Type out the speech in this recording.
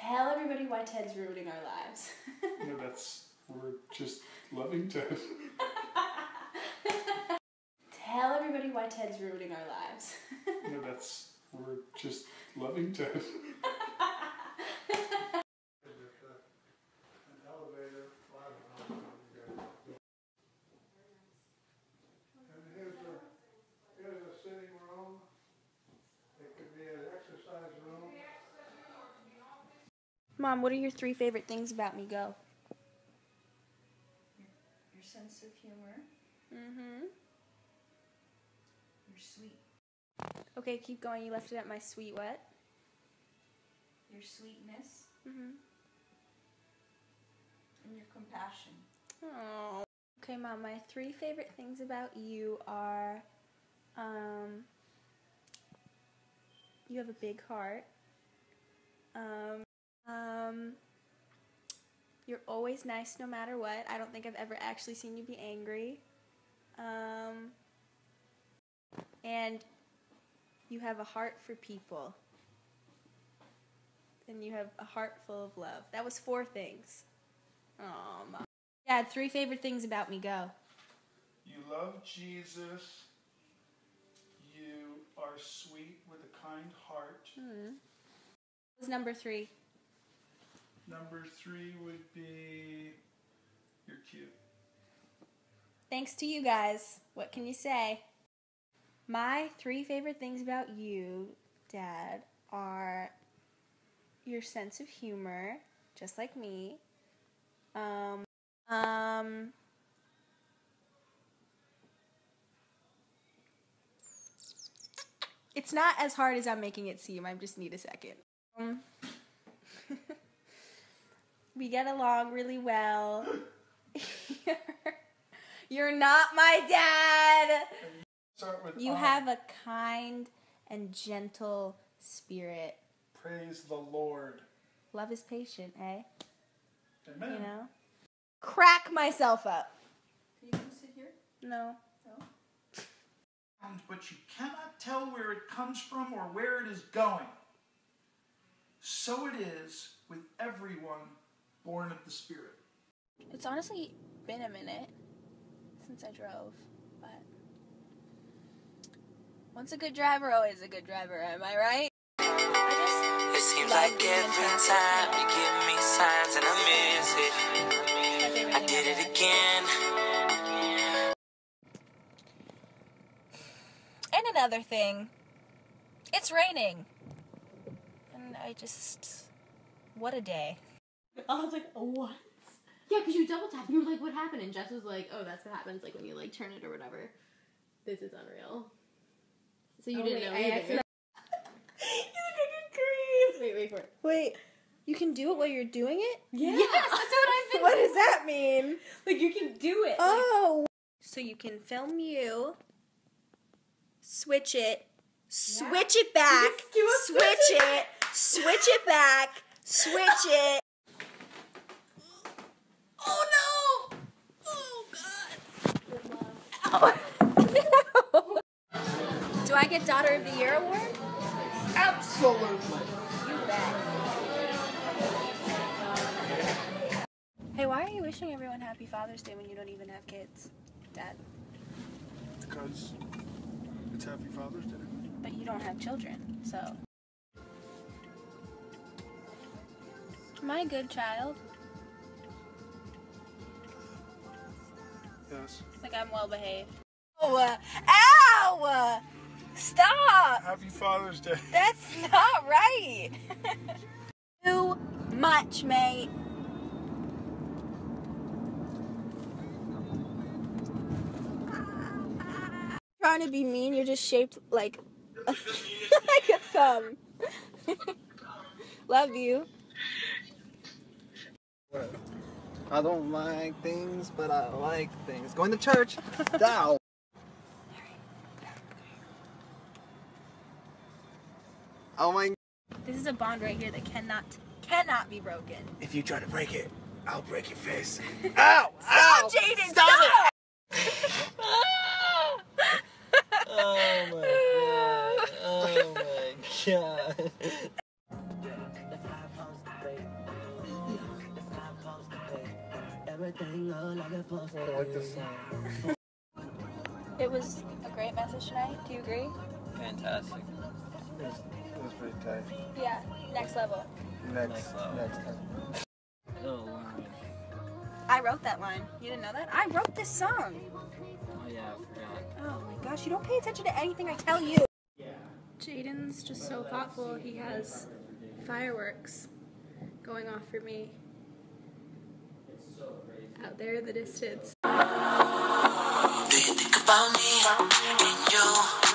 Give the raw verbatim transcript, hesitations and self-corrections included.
Tell everybody why Ted's ruining our lives. No, that's, we're just loving Ted. Tell everybody why Ted's ruining our lives. No, that's, we're just loving Ted. Mom, what are your three favorite things about me? Go. Your, your sense of humor. Mm-hmm. You're sweet. Okay, keep going. You left it at my sweet what? Your sweetness. Mm-hmm. And your compassion. Oh. Okay, Mom, my three favorite things about you are, um, you have a big heart. Um. Um, you're always nice no matter what. I don't think I've ever actually seen you be angry. Um, and you have a heart for people. And you have a heart full of love. That was four things. Oh, Mom. Dad, three favorite things about me. Go. You love Jesus. You are sweet with a kind heart. Mm-hmm. What was number three? Number three would be, you're cute. Thanks to you guys. What can you say? My three favorite things about you, Dad, are your sense of humor, just like me. Um, um, it's not as hard as I'm making it seem. I just need a second. Um, We get along really well. You're not my dad. Start with you um. have a kind and gentle spirit. Praise the Lord. Love is patient, eh? Amen. You know? Crack myself up. Can you come sit here? No. No. But you cannot tell where it comes from or where it is going. So it is with everyone born of the Spirit. It's honestly been a minute since I drove, but once a good driver, always a good driver, am I right? I just it seems like every time you give me signs and I miss it. I did it again. And another thing, it's raining. And I just, what a day. I was like, what? Yeah, because you double tapped. You were like, what happened? And Jess was like, oh, that's what happens, like, when you, like, turn it or whatever. This is unreal. So you oh, didn't wait, know I either. You look like a creep. Wait, wait for it. Wait, you can do it while you're doing it? Yeah. Yes, that's what I've been doing. What does that mean? Like, you can do it. Oh. Like, so you can film you, switch it, switch yeah. it back, switch it, switch it back, switch it. Oh no! Oh god! Oh. Do I get Daughter of the Year award? Absolutely! You bet. Hey, why are you wishing everyone Happy Father's Day when you don't even have kids, Dad? Because it's Happy Father's Day. But you don't have children, so. Am I a good child? Yes. Like, I'm well behaved. Ow! Ow! Stop! Happy Father's Day. That's not right. Too much, mate. Trying to be mean, you're just shaped like a, like a thumb. Love you. What? I don't like things, but I like things. Going to church. Dow. Oh my. This is a bond right here that cannot, cannot be broken. If you try to break it, I'll break your face. Ow! Stop, Jaden! Stop! Stop it! Oh my god. Oh my everything look like it's supposed to. I like this song. It was a great message tonight. Do you agree? Fantastic. It was, it was pretty tight. Yeah. Next level. Next, next level. Next level. Oh, I wrote that line. You didn't know that? I wrote this song. Oh yeah, I forgot. Oh my gosh, you don't pay attention to anything I tell you. Yeah. Jaden's just so thoughtful. He has fireworks going off for me. It's so crazy. Out there in the distance. Do you think about me and you?